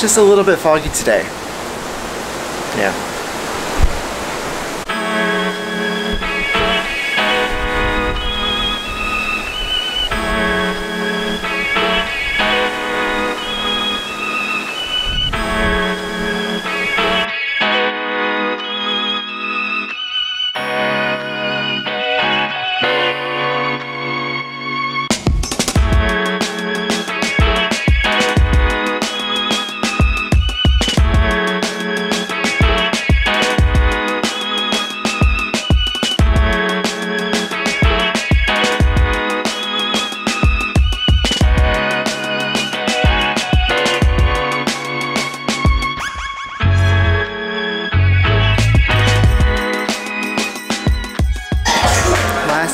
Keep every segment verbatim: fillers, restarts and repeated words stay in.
it's just a little bit foggy today. Yeah.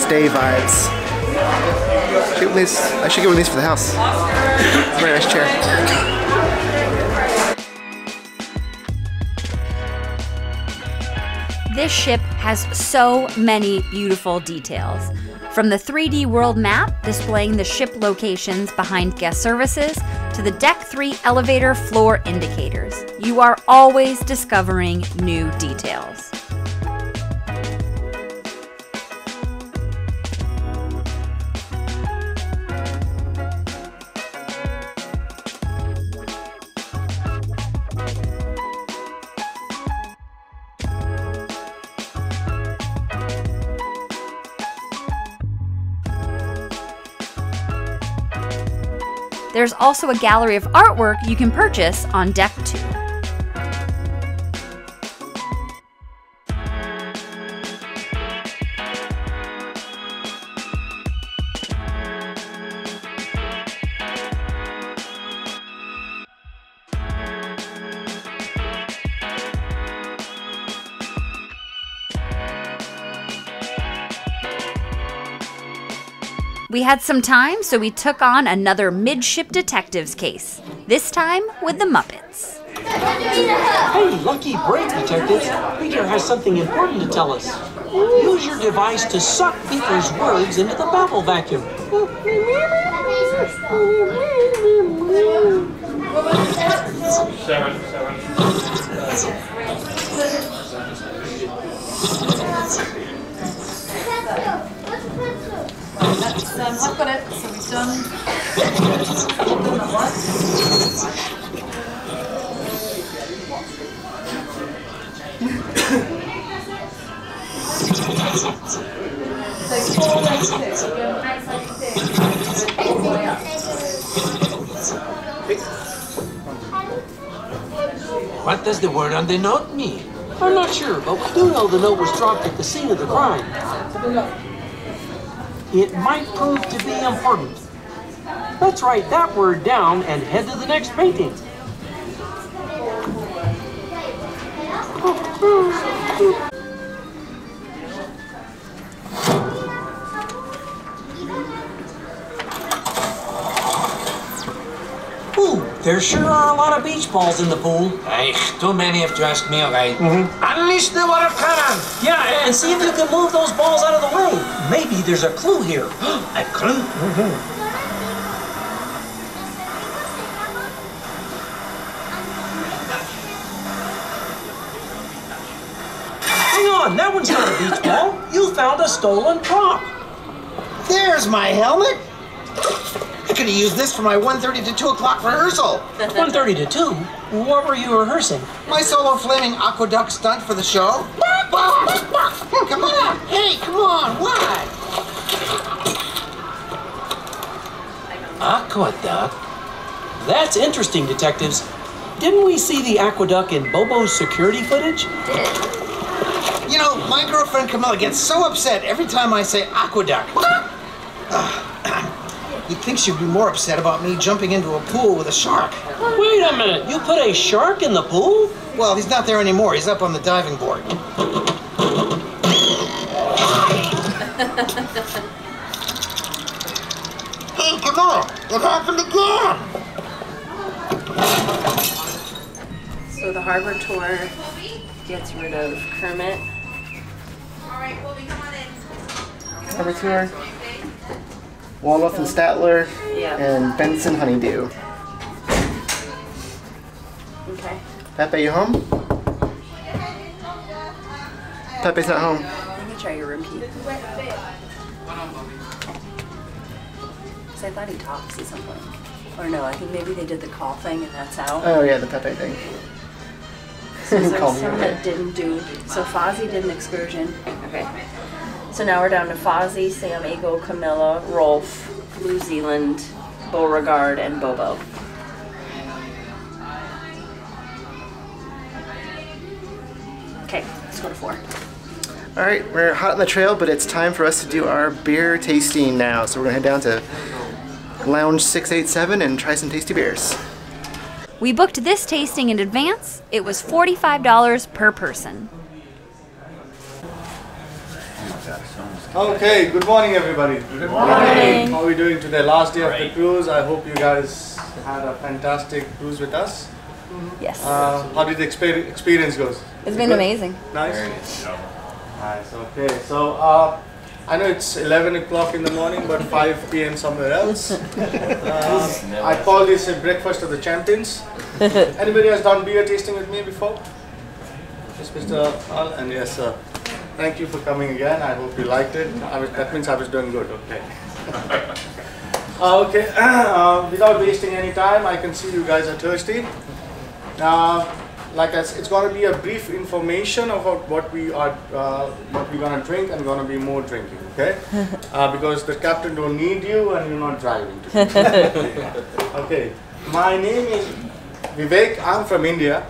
Day vibes. I should, release, I should get released for the house. Very nice chair. This ship has so many beautiful details. From the three D world map displaying the ship locations behind guest services to the Deck three elevator floor indicators. You are always discovering new details. There's also a gallery of artwork you can purchase on Deck two. We had some time, so we took on another midship detective's case, this time with the Muppets. Hey, lucky break, detectives. Peter has something important to tell us. Use your device to suck Peter's words into the babble vacuum. Seven. Seven. That's, um, I've got it, so we've done what does the word on the note mean? I'm not sure, but we do know the note was dropped at the scene of the crime. It might prove to be important. Let's write that word down and head to the next painting. Ooh, there sure are a lot of beach balls in the pool. Hey, too many if you ask me, okay? Mm-hmm. Unleash the water cannon! Yeah, and see if you can move those balls out of the way. Maybe there's a clue here. A clue? Mm-hmm. Hang on, that one's not a beach ball. You found a stolen prop. There's my helmet. I could have used this for my one thirty to two o'clock rehearsal. one thirty to two? What were you rehearsing? My solo flaming Aqua Duck stunt for the show. Come on! Hey, come on! Why? Aqua Duck? That's interesting, detectives. Didn't we see the Aqua Duck in Bobo's security footage? You know, my girlfriend Camilla gets so upset every time I say Aqua Duck. You'd think she'd be more upset about me jumping into a pool with a shark. Wait a minute, you put a shark in the pool? Well, he's not there anymore. He's up on the diving board. Hey, come on. It happened again. So the Harbor Tour gets rid of Kermit. All right, well, we come on in. Harbor Tour. Waldorf and Statler, yeah. And Benson Honeydew. Okay. Pepe, you home? Pepe's not home. Let me try your room key. Because I thought he talks at some point. Or no, I think maybe they did the call thing and that's out. Oh yeah, the Pepe thing. So there's some that didn't do. So Fozzie did an excursion. Okay. So now we're down to Fozzie, Sam, Ego, Camilla, Rolf, New Zealand, Beauregard, and Bobo. Okay, let's go to four. All right, we're hot on the trail, but it's time for us to do our beer tasting now. So we're gonna head down to Lounge six eight seven and try some tasty beers. We booked this tasting in advance. It was forty-five dollars per person. Okay, good morning everybody. Good morning. How are we doing today? Last day of the cruise. I hope you guys had a fantastic cruise with us. Yes. Uh, how did the exper experience goes? It's been good? Amazing. Nice? Very nice. Nice, okay. So, uh, I know it's eleven o'clock in the morning, but five P M somewhere else. Uh, I call this a breakfast of the champions. Anybody has done beer tasting with me before? Yes, Mister Al, and yes, sir. Thank you for coming again. I hope you liked it. I was, that means I was doing good, okay. uh, okay, uh, without wasting any time, I can see you guys are thirsty. Uh, like I said, it's going to be a brief information about what we are, uh, what we're going to drink, and going to be more drinking, okay? Uh, because the captain don't need you, and you're not driving. Okay. My name is Vivek. I'm from India.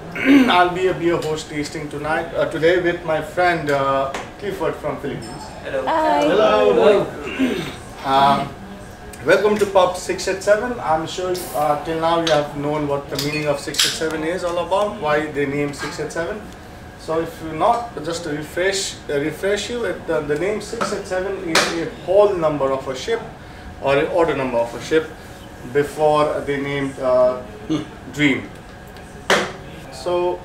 I'll be a beer host tasting tonight, uh, today with my friend uh, Clifford from Philippines. Hello. Hi. Hello. Hello. Hello. Um, Welcome to Pub six eight seven. I'm sure uh, till now you have known what the meaning of six eight seven is all about, why they name six eight seven. So if you're not, just to refresh, uh, refresh you, it, uh, the name six eight seven is a whole number of a ship or an order number of a ship before they named uh, Dream. So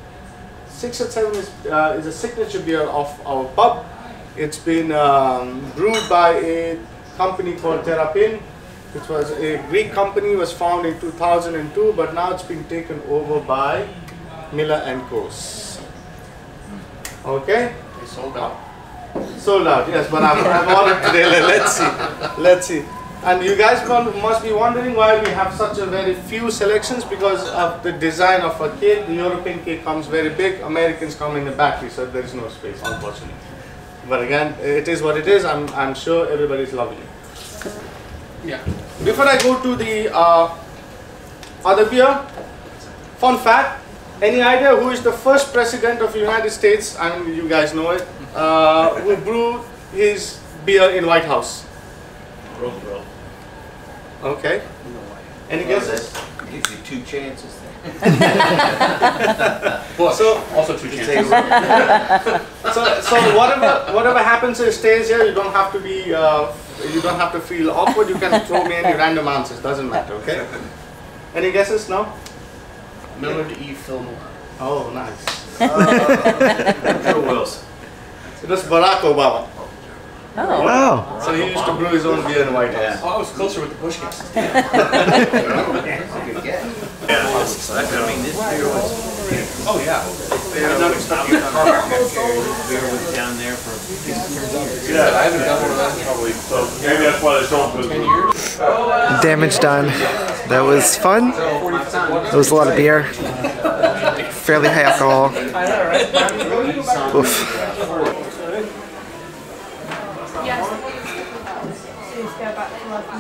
six eight seven is, uh, is a signature beer of our pub. It's been um, brewed by a company called Terapin, which was a Greek company, was founded in two thousand two, but now it's been taken over by Miller and Coase. Okay? They sold out. Sold out, yes, but I've, I've ordered today. Let's see. Let's see. And you guys must be wondering why we have such a very few selections, because of the design of a cake. The European cake comes very big, Americans come in the battery, so there is no space, unfortunately. But again, it is what it is. I'm, I'm sure everybody's loving it. Yeah. Before I go to the uh, other beer, fun fact, any idea who is the first president of the United States, I mean you guys know it, uh, who brewed his beer in White House? Roosevelt. Okay. Any guesses? Gives you two chances there. So also two chances. so so whatever whatever happens it stays here. You don't have to be uh, you don't have to feel awkward. You can throw me any random answers. Doesn't matter. Okay. Any guesses now? Millard E. Fillmore. Oh, nice. Uh, Joe Wilson. It was Barack Obama. Oh. Wow. So he used to brew his own beer in the White House. Oh, I was closer with the push cast. I mean, this beer was... Oh, yeah. I know it's not your car. Beer was down there for sixteen years. Yeah, I haven't done one of that probably. So maybe that's why they don't put it. Damage done. That was fun. It was a lot of beer. Fairly high alcohol. Oof.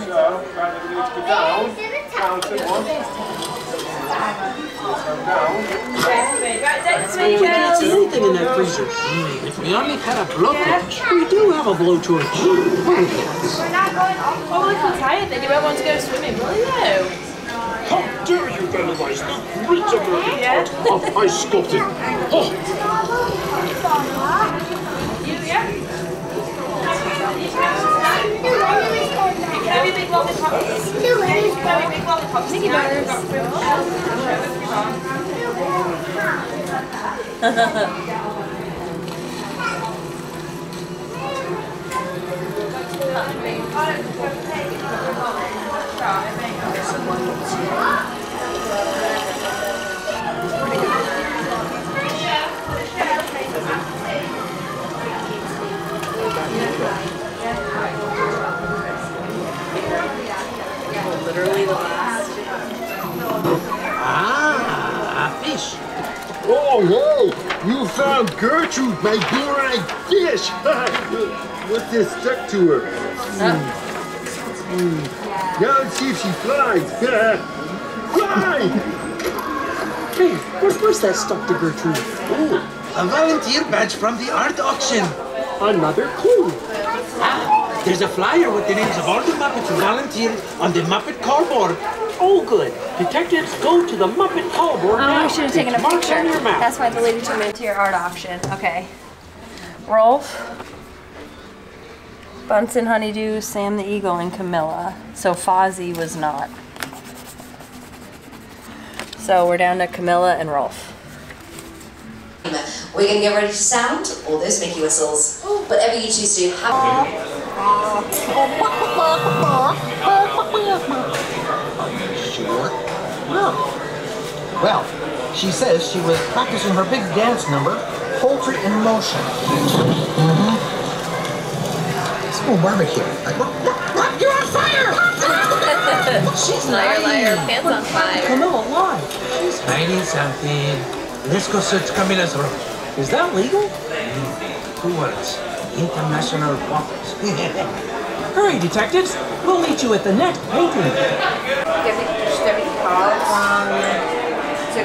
That's why you can see anything in that freezer. Mm. If we only had a blowtorch. We do have a blowtorch. We're not going off. Oh, if you're tired, then you won't want to go swimming, will you? How dare you analyze the great art of ice sculpting? Oh. You, yeah? Very big lollipops. Very big lollipops. Nicky Burgers. Pretty good. found Gertrude by blue-eyed fish. What's this stuck to her? Uh. Mm. Mm. Now let's see if she flies. Fly! Hey, what was that stuck to Gertrude? Oh, a volunteer badge from the art auction. Another clue. Ah, there's a flyer with the names of all the Muppets who volunteered on the Muppet cardboard. Oh, good. Detectives, go to the Muppet cardboard. Oh, now. I should have taken it's a picture. Your mouth. That's why the lady turned into your art auction. Okay. Rolf, Bunsen Honeydew, Sam the Eagle, and Camilla. So Fozzie was not. So we're down to Camilla and Rolf. We're going to get ready to sound all those Mickey whistles, whatever you choose to have. Sure. Oh. Well, she says she was practicing her big dance number, Poultry in Motion. Mm-hmm. It's a little barbecue. Like, you're on fire! She's liar, liar, pants on fire. Camilla, why? She's hiding something. Let's go search Camilla's room. Is that legal? Mm-hmm. Two words. International waters. Hurry, detectives. We'll meet you at the next painting. So if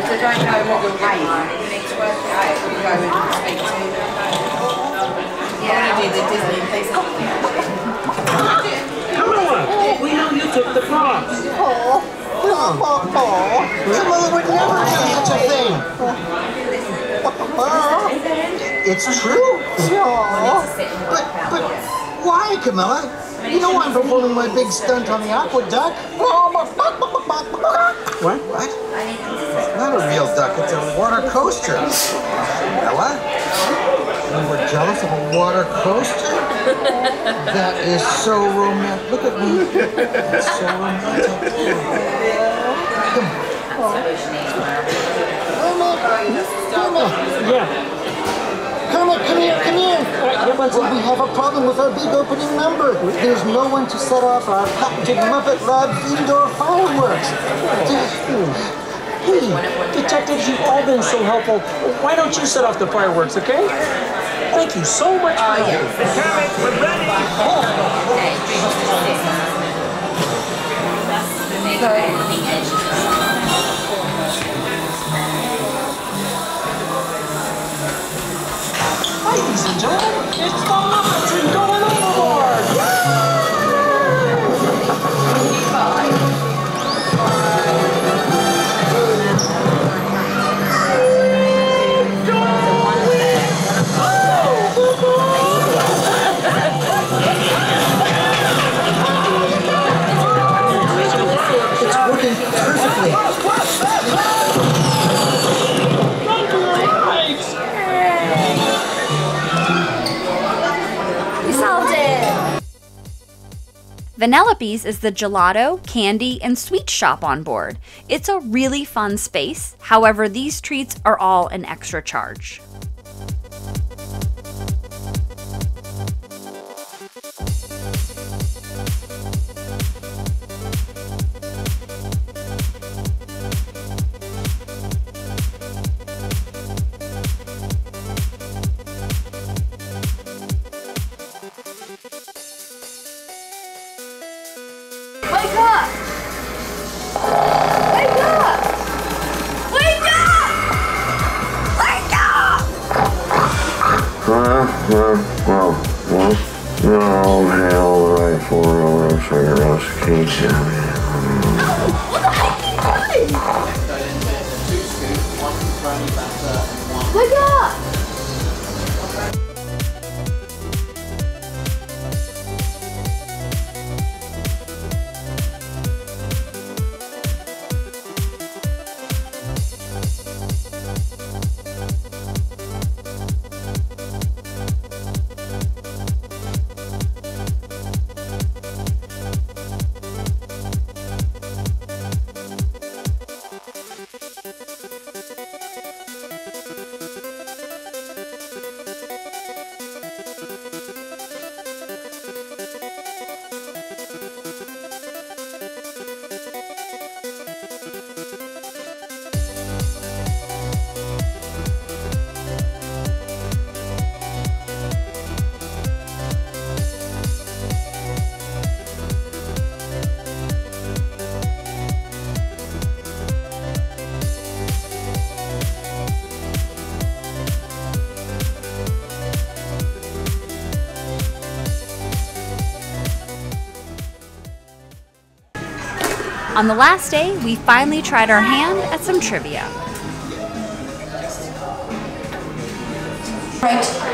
they don't know what we're paying, we need to work it out. We go and speak to them. Yeah, do the Disney place. Camilla, we know you took the prize. Oh. Oh, oh, oh. Camilla would never do such a thing. Oh, oh. It's true. Oh. But, but why, Camilla? You know I'm performing my big stunt on the Aqua Duck. What? What? It's not a real duck. It's a water coaster. Camilla? You were jealous of a water coaster? That is so romantic. Look at me. That's so romantic. Come on. Come on. Come on. Yeah. Come on, come here, come here. We have a problem with our big opening number. There's no one to set off our patented Muppet Lab indoor fireworks. Hey, detectives, you've all been so helpful. Why don't you set off the fireworks, okay? Thank you so much for uh, yeah. The comics were ready! Ladies and gentlemen, it's the Muppets and going overboard! Vanellope's is the gelato, candy, and sweet shop on board. It's a really fun space. However, these treats are all an extra charge. On the last day, we finally tried our hand at some trivia.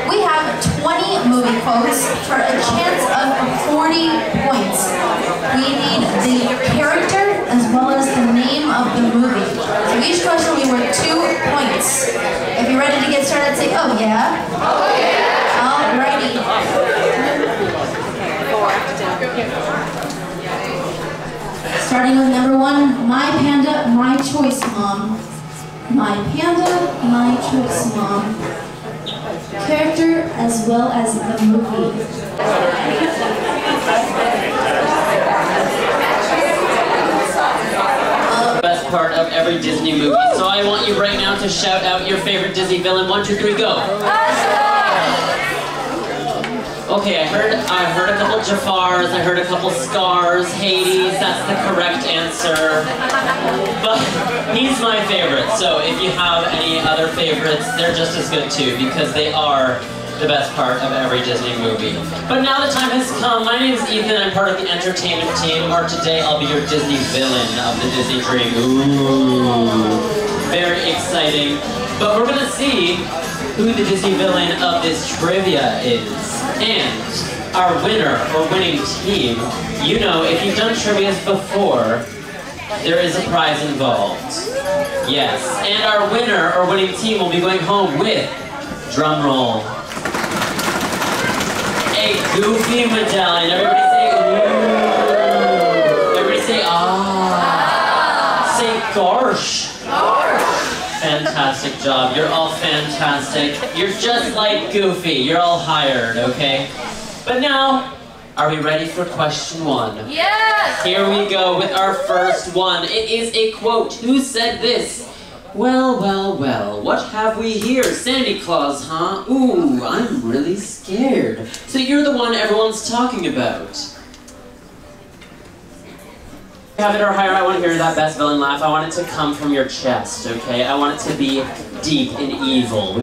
We have twenty movie quotes for a chance of forty points. We need the character as well as the name of the movie. So each question we were two points. If you're ready to get started, say, oh yeah. Oh yeah. Alrighty. Starting with number one, my panda, my choice, mom. My panda, my choice, mom. Character as well as the movie. Best part of every Disney movie. Woo! So I want you right now to shout out your favorite Disney villain. One, two, three, go. Okay, I heard I heard a couple Jafars, I heard a couple Scars, Hades, that's the correct answer. But he's my favorite, so if you have any other favorites, they're just as good too, because they are the best part of every Disney movie. But now the time has come. My name is Ethan, I'm part of the entertainment team, or today I'll be your Disney villain of the Disney Dream. Ooh, very exciting. But we're gonna see who the Disney villain of this trivia is. And our winner or winning team, you know, if you've done trivias before, there is a prize involved. Yes, and our winner or winning team will be going home with, drum roll, a Goofy medallion. Everybody say, ooh. Everybody say, ah. Say, gosh. Fantastic job. You're all fantastic. You're just like Goofy. You're all hired, okay? But now, are we ready for question one? Yes! Here we go with our first one. It is a quote. Who said this? Well, well, well, what have we here? Santa Claus, huh? Ooh, I'm really scared. So you're the one everyone's talking about. Have it or higher, I want to hear that best villain laugh. I want it to come from your chest, okay? I want it to be deep and evil.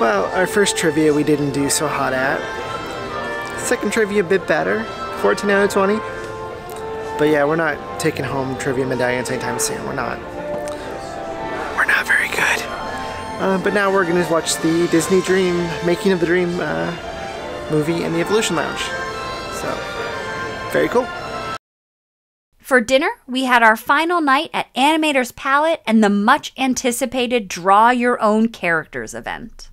Well, our first trivia we didn't do so hot at. Second trivia a bit better, fourteen out of twenty. But yeah, we're not taking home trivia medallions anytime soon. We're not. We're not very good. Uh, but now we're going to watch the Disney Dream, Making of the Dream uh, movie in the Evolution Lounge. So, very cool. For dinner, we had our final night at Animator's Palette and the much anticipated Draw Your Own Characters event.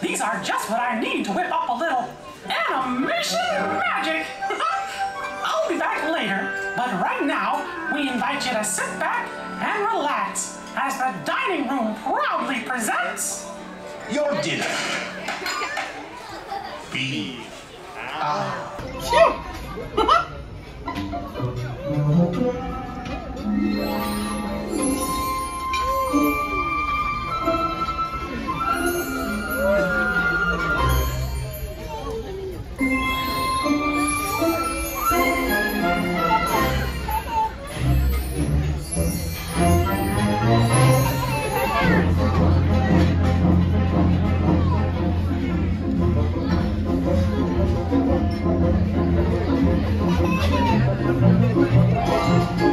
These are just what I need to whip up a little animation magic. I'll be back later, but right now, we invite you to sit back and relax as the dining room proudly presents your dinner. Be ah. Thank you.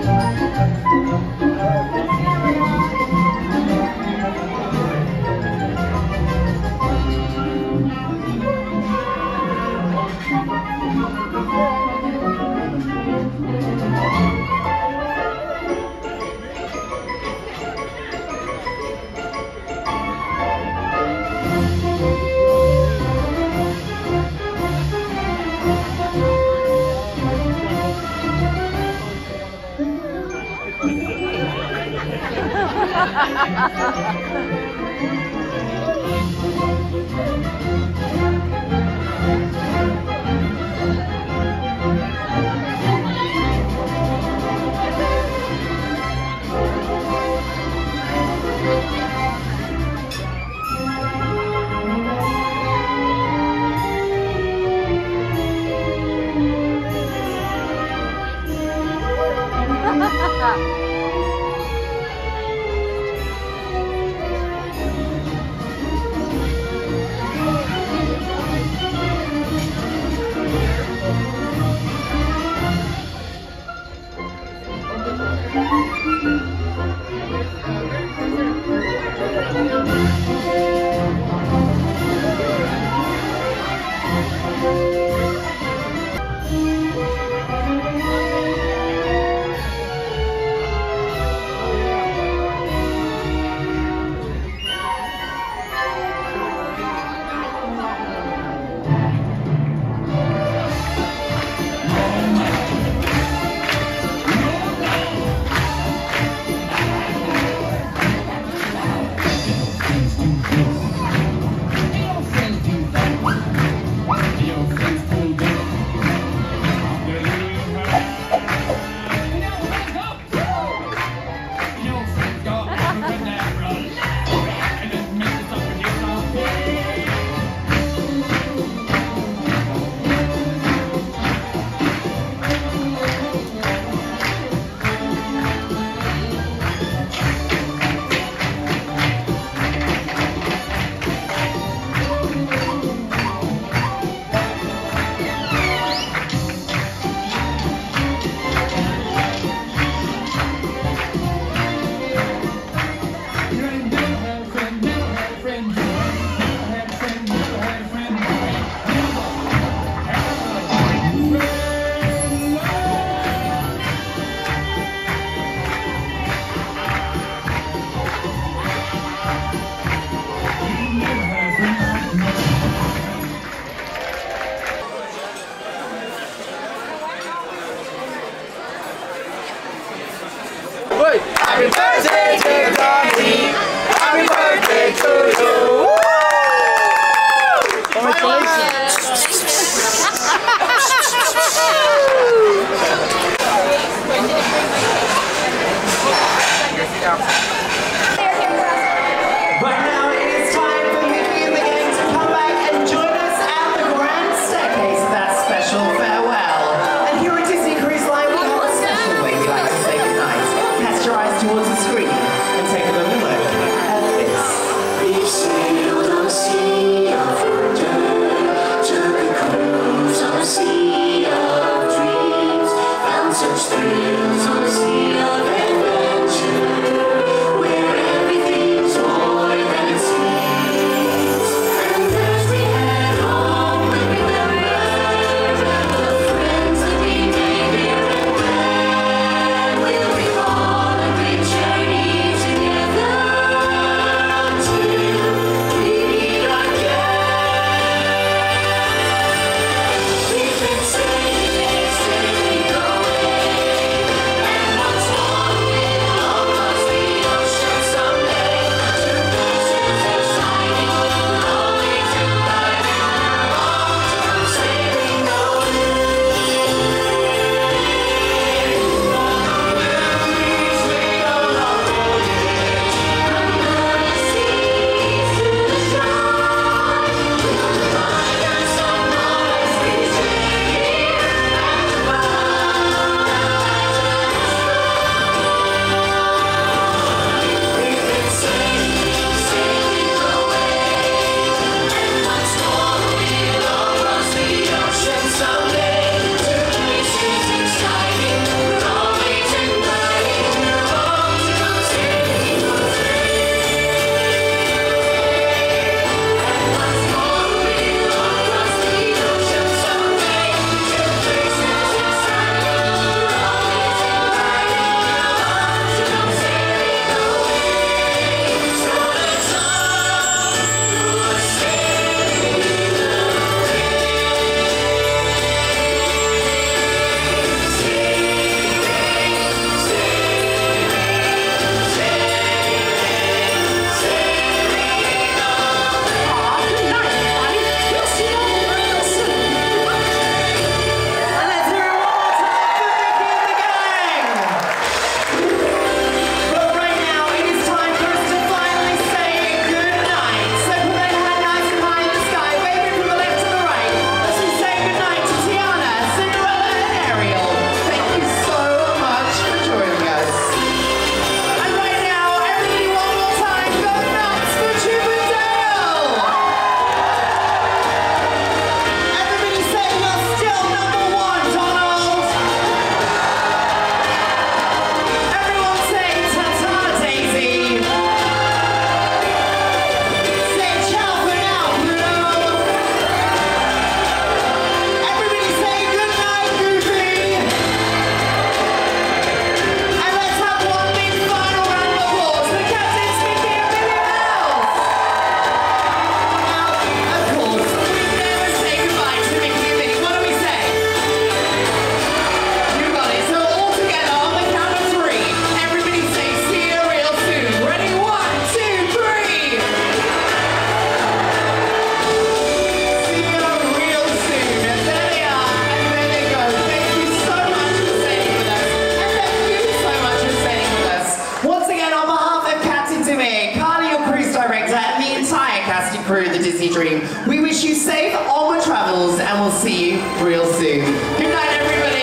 Disney Dream. We wish you safe, onward travels, and we'll see you real soon. Good night, everybody.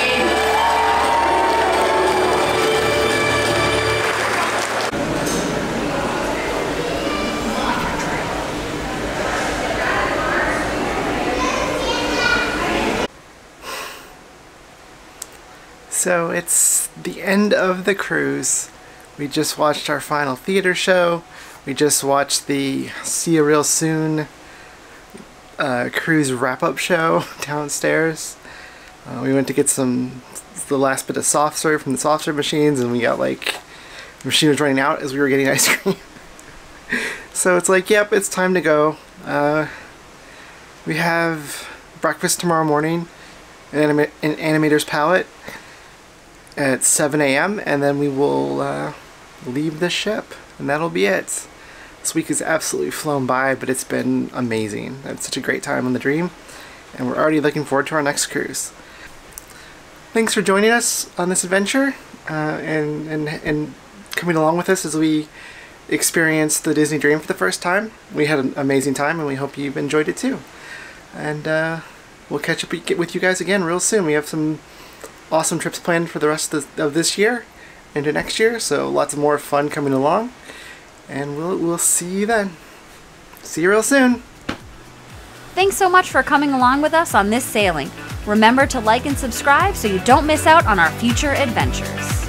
So it's the end of the cruise. We just watched our final theater show. We just watched the See You Real Soon uh, cruise wrap-up show downstairs. Uh, we went to get some, the last bit of soft serve from the soft serve machines, and we got like, the machine was running out as we were getting ice cream. So it's like, yep, it's time to go. Uh, we have breakfast tomorrow morning in anima in Animator's Palette at seven A M and then we will uh, leave the ship, and that'll be it. This week has absolutely flown by, but it's been amazing. I had such a great time on the Dream, and we're already looking forward to our next cruise. Thanks for joining us on this adventure uh, and, and, and coming along with us as we experienced the Disney Dream for the first time. We had an amazing time, and we hope you've enjoyed it too. And uh, we'll catch up with you guys again real soon. We have some awesome trips planned for the rest of, the, of this year into next year, so lots more fun coming along, and we'll, we'll see you then. See you real soon. Thanks so much for coming along with us on this sailing. Remember to like and subscribe so you don't miss out on our future adventures.